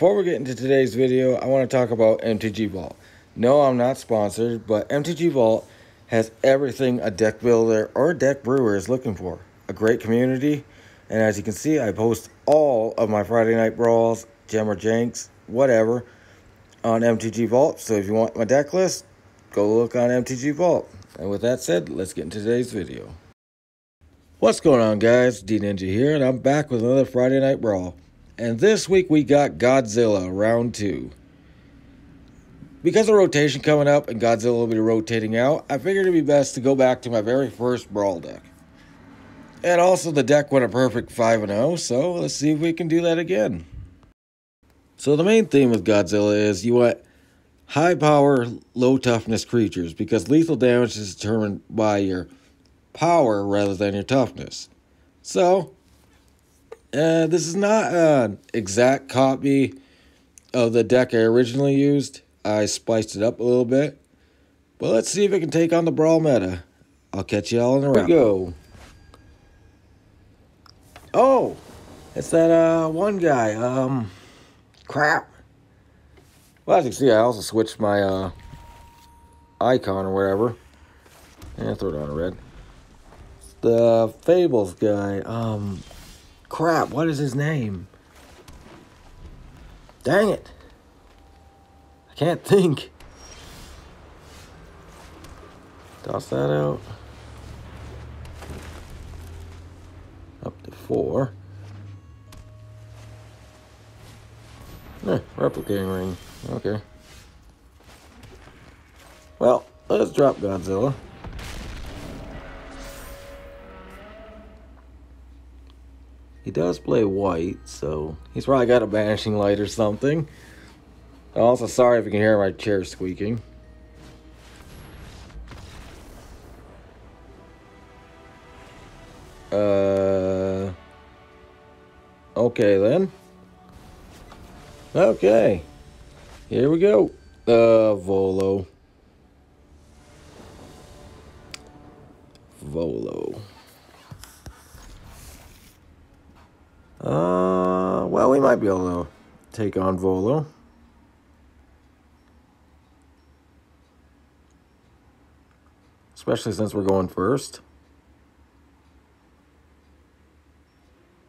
Before we get into today's video, I want to talk about MTG Vault. No, I'm not sponsored, but MTG Vault has everything a deck builder or deck brewer is looking for. A great community, and as you can see, I post all of my Friday Night Brawls, Jammer Jinks, whatever, on MTG Vault. So if you want my deck list, go look on MTG Vault. And with that said, let's get into today's video. What's going on, guys? D-Ninja here, and I'm back with another Friday Night Brawl. And this week we got Godzilla round 2. Because of rotation coming up and Godzilla will be rotating out, I figured it'd be best to go back to my very first Brawl deck. And also the deck went a perfect 5-0, so let's see if we can do that again. So the main theme with Godzilla is you want high power, low toughness creatures, because lethal damage is determined by your power rather than your toughness. So this is not an exact copy of the deck I originally used. I spiced it up a little bit. But let's see if it can take on the Brawl meta. I'll catch you all in a round. Here we go. Oh! It's that one guy. Crap. Well, as you can see, I also switched my icon or whatever. And I throw it on a red. It's the Fables guy. Crap, what is his name? Dang it. I can't think. Toss that out. Up to 4. Replicating ring. Okay. Well, let's drop Godzilla. He does play white, so he's probably got a banishing light or something. I'm also sorry if you can hear my chair squeaking. Okay then. Okay. Here we go. Volo. Volo. Well, we might be able to take on Volo. Especially since we're going first.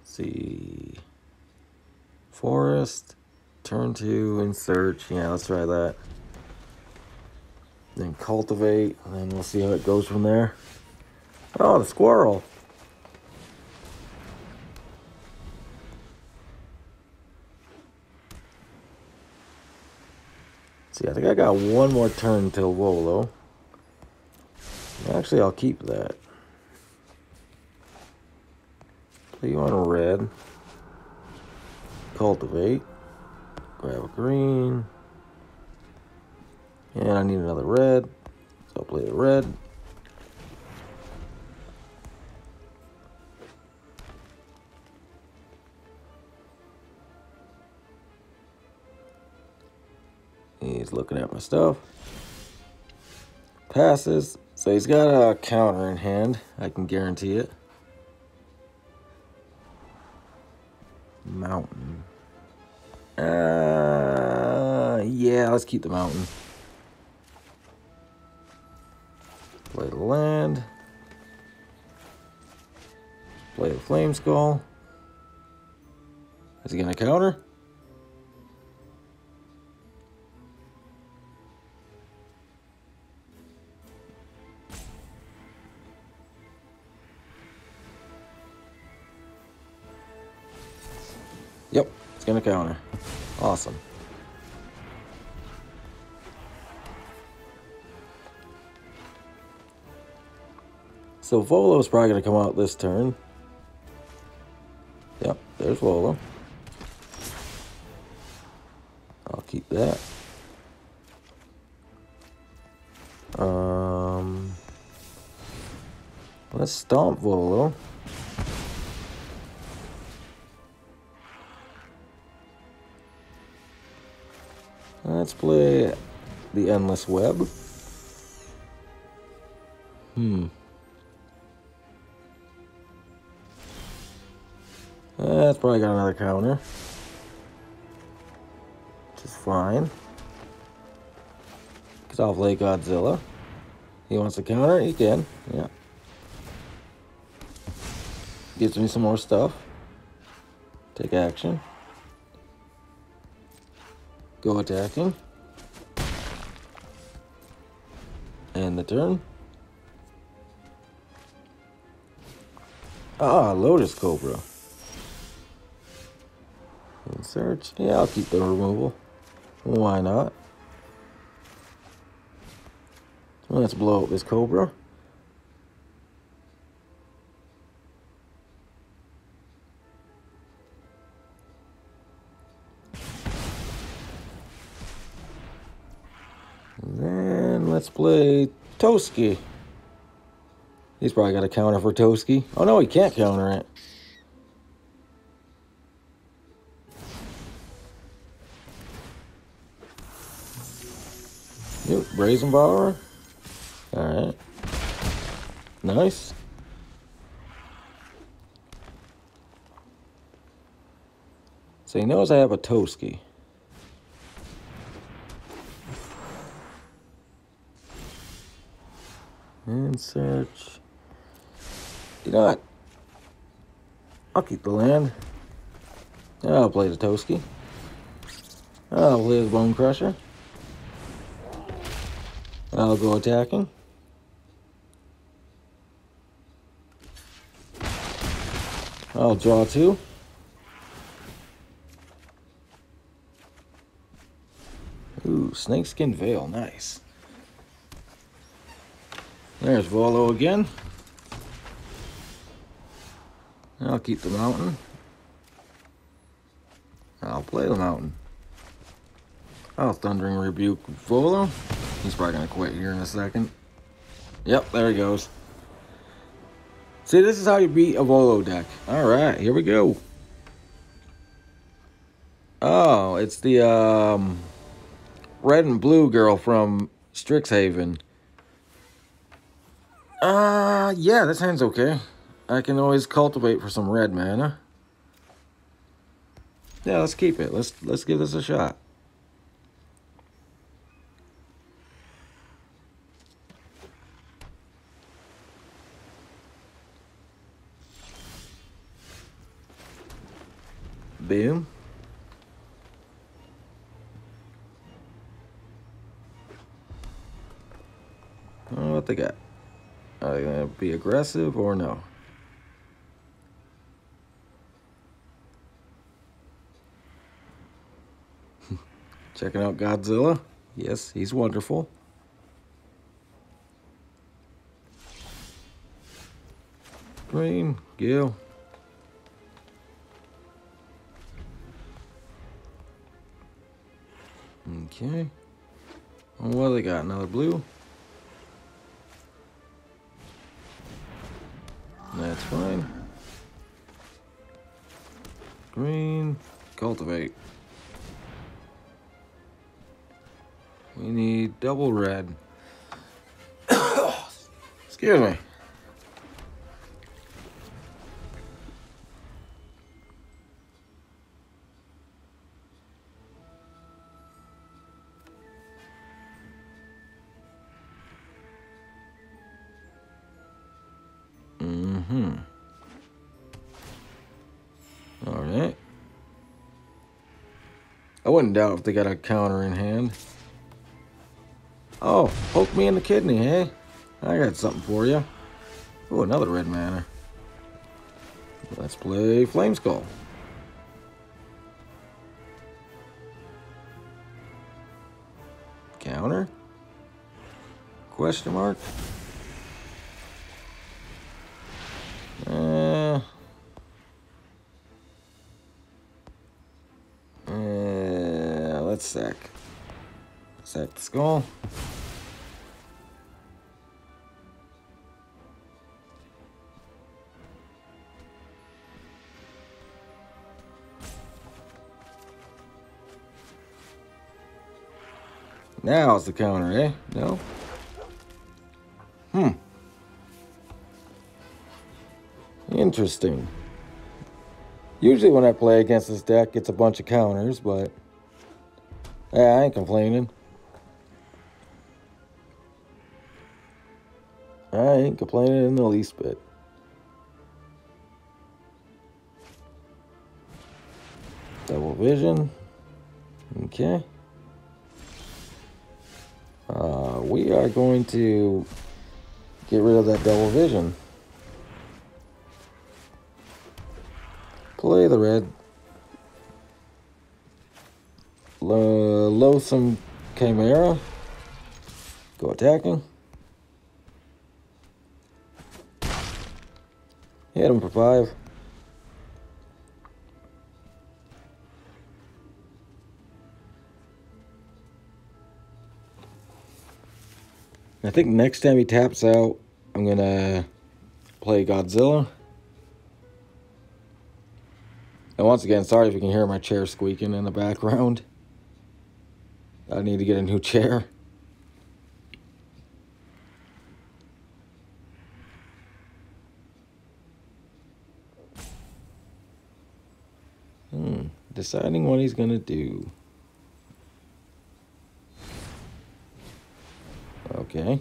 Let's see. Forest. Turn to and search. Yeah, let's try that. Then cultivate. And then we'll see how it goes from there. Oh, the squirrel. See, I think I got one more turn till Volo. Actually, I'll keep that. So you want a red. Cultivate. Grab a green. And I need another red. So I'll play a red. He's looking at my stuff. Passes. So he's got a counter in hand. I can guarantee it. Mountain. Yeah, let's keep the mountain. Play the land. Play the Flameskull. Is he going to counter? Yep, it's going to counter. Awesome. So Volo's probably going to come out this turn. Yep, there's Volo. I'll keep that. Let's stomp Volo. Let's play the Endless Web. That's probably got another counter. fine. Could offlay Godzilla. He wants to counter? He can. Yeah. Gives me some more stuff. Take action. Go attacking. And the turn. Ah, Lotus Cobra. Search. Yeah, I'll keep the removal. Why not? Let's blow up this Cobra. And then let's play Toski. He's probably got a counter for Toski. Oh no, he can't counter it. Yep, Brazen Bar. Alright. Nice. So he knows I have a Toski. And search. You know what? I'll keep the land. I'll play the Toski. I'll play the Bone Crusher. I'll go attacking. I'll draw two. Ooh, Snakeskin Veil, nice. There's Volo again. I'll keep the mountain. I'll play the mountain. I'll Thundering Rebuke Volo. He's probably going to quit here in a second. Yep, there he goes. See, this is how you beat a Volo deck. All right, here we go. Oh, it's the red and blue girl from Strixhaven. Yeah, this hand's okay. I can always cultivate for some red mana. Yeah, let's keep it. Let's give this a shot. Boom. What they got? Are they gonna be aggressive or no? Checking out Godzilla. Yes, he's wonderful. Green, Gill. Okay. Well, they got another blue. That's fine. Green. Cultivate. We need double red. Excuse me. Alright. I wouldn't doubt if they got a counter in hand. Oh, poke me in the kidney, hey? I got something for you. Oh, another red mana. Let's play Flameskull. Counter? Question mark? Let's sack. Sack the skull. Now's the counter, eh? No? Hmm. Interesting. Usually when I play against this deck, it's a bunch of counters, but Yeah, I ain't complaining. I ain't complaining in the least bit. Double Vision. Okay. We are going to get rid of that Double Vision. Play the red. Loathsome Chimera. Go attacking. Hit him for 5. I think next time he taps out, I'm going to play Godzilla. And once again, sorry if you can hear my chair squeaking in the background. I need to get a new chair. Deciding what he's going to do. Okay.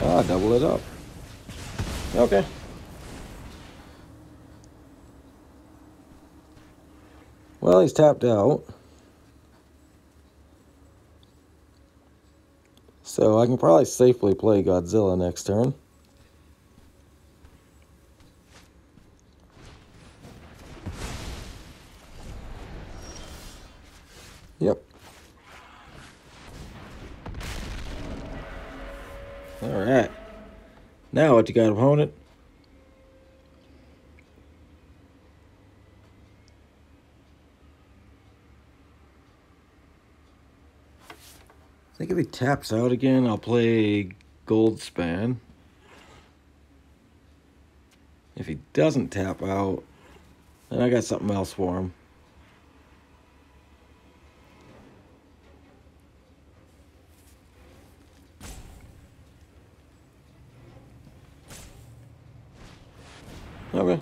Ah, double it up. Okay. Well, he's tapped out. So I can probably safely play Godzilla next turn. Yep. All right. Now what you got, opponent? I think if he taps out again, I'll play Goldspan. If he doesn't tap out, then I got something else for him. Okay.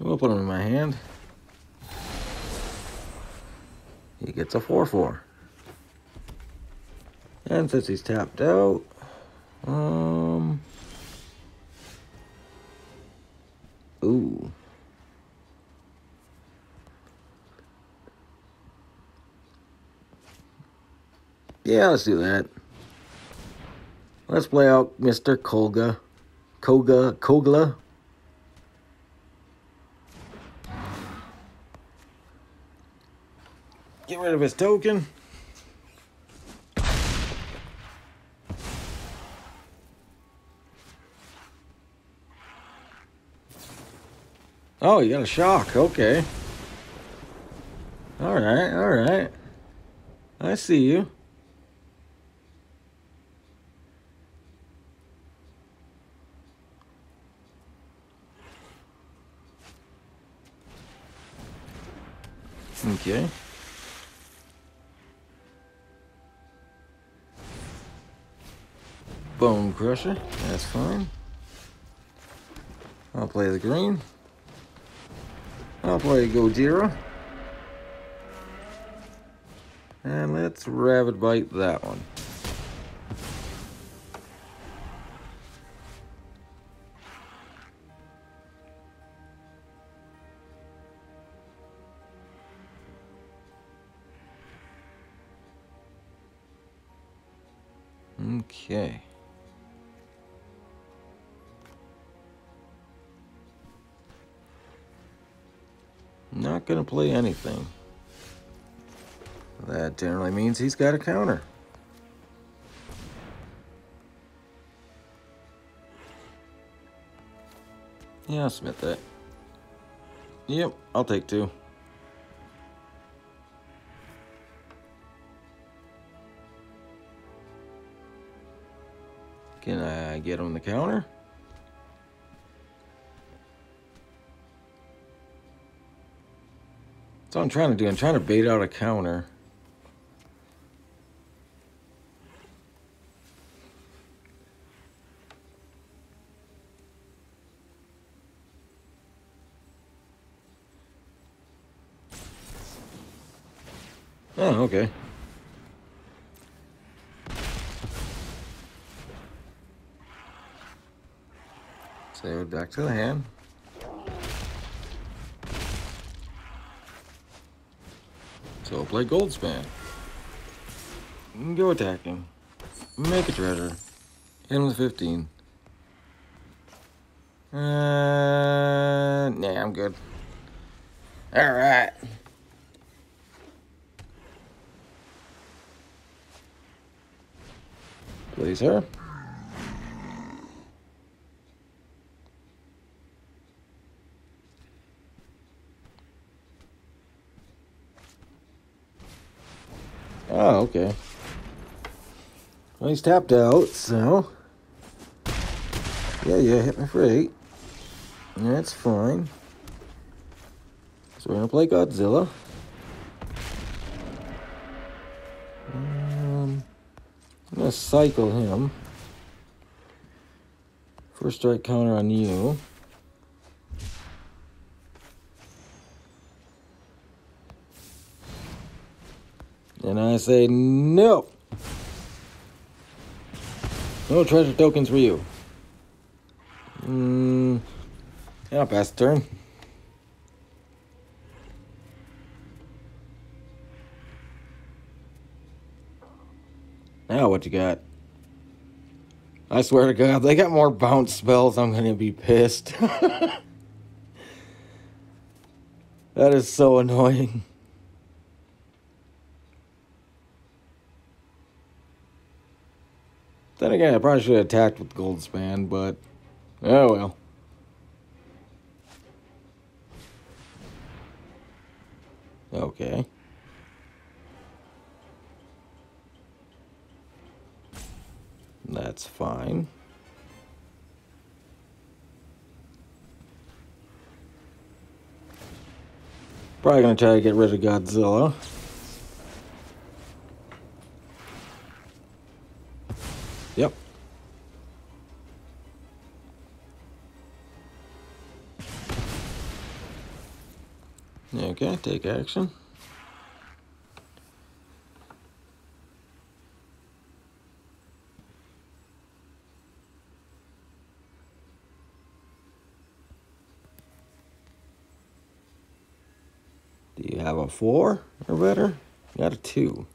We'll put him in my hand. He gets a 4/4. And since he's tapped out, ooh. Yeah, let's do that. Let's play out Mr. Kogla. Kogla. Get rid of his token. Oh, you got a shock. Okay. All right, all right. I see you. Okay. Bone Crusher, that's fine. I'll play the green. I'll play Godzilla. And let's Rabid Bite that one. Okay. Not going to play anything. That generally means he's got a counter. Yeah, I'll submit that. Yep, I'll take 2. Can I get on the counter? That's what I'm trying to do. I'm trying to bait out a counter. Oh, okay. Save it back to the hand. So we'll play Goldspan. Go attacking. Make a treasure. Hit him with 15. Nah, I'm good. Alright. Please her. Oh, okay. Well, he's tapped out, so... Yeah, hit me for 8. That's fine. So we're gonna play Godzilla. I'm gonna cycle him. First strike counter on you. And I say no. No treasure tokens for you. Yeah, I'll pass the turn. Now what you got? I swear to God, they got more bounce spells. I'm going to be pissed. That is so annoying. Then again, I probably should have attacked with Goldspan, but oh well. Okay. That's fine. Probably gonna try to get rid of Godzilla. Yep. Okay, take action. Do you have a 4 or better? Got a 2.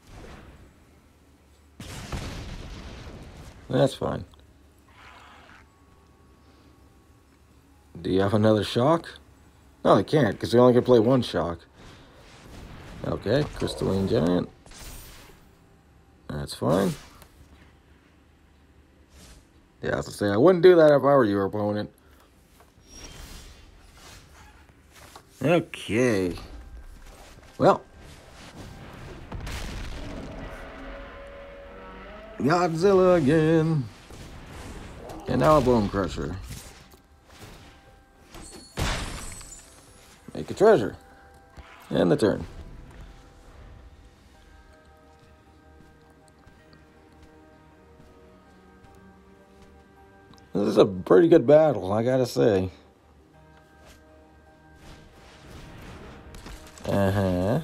That's fine. Do you have another shock? No, they can't, because they only can play one shock. Okay, Crystalline Giant. That's fine. Yeah, I was going to say, I wouldn't do that if I were your opponent. Okay. Well. Godzilla again. And now a Bone Crusher. Make a treasure. And the turn. This is a pretty good battle, I gotta say. Uh-huh.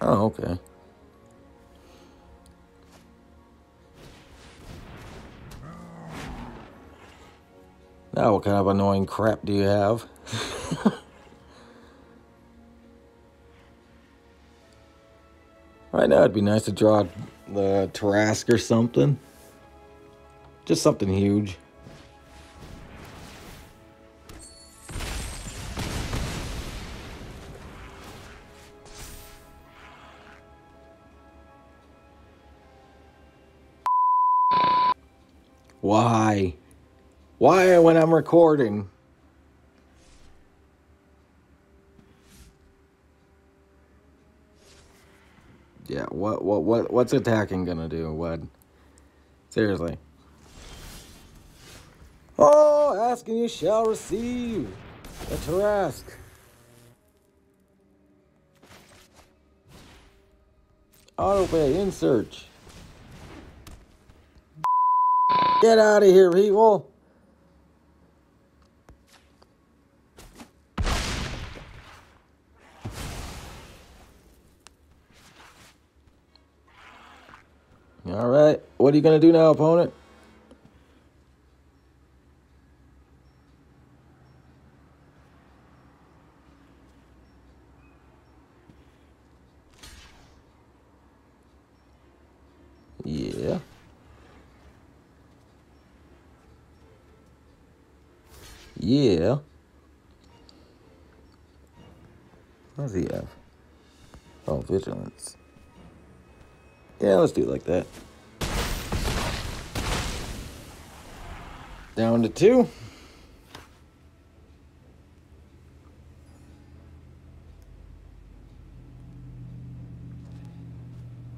Oh, okay. Now what kind of annoying crap do you have? Right now it'd be nice to draw the Tarrasque or something. Just something huge. Why? Why when I'm recording? Yeah, what's attacking gonna do? What? Seriously. Oh, ask and you shall receive. The Tarrasque. Autoplay, in search. Get out of here, people. All right, what are you going to do now, opponent? Yeah. Yeah. What does he have? Oh, vigilance. Yeah, let's do it like that. Down to 2.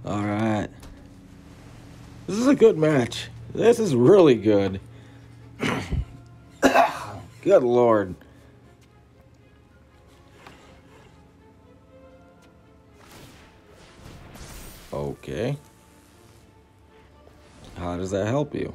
All right. This is a good match. This is really good. Good Lord. Okay. How does that help you?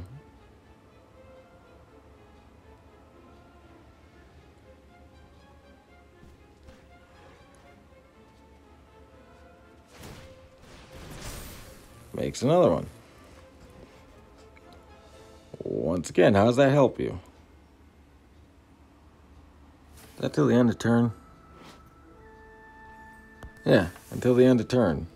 Makes another one. Once again, how does that help you? Is that till the end of turn? Yeah, until the end of turn.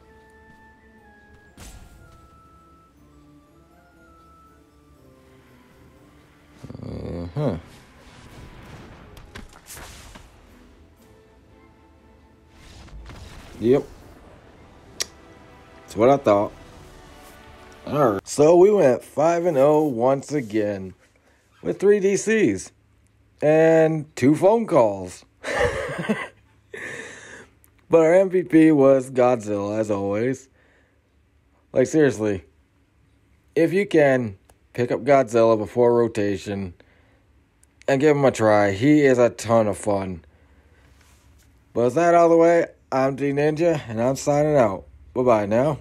Yep. That's what I thought. All right. So we went 5-0 once again with 3 DCs and 2 phone calls. But our MVP was Godzilla, as always. Like, seriously, if you can, pick up Godzilla before rotation and give him a try. He is a ton of fun. But is that all the way? I'm D-Ninja, and I'm signing out. Bye-bye now.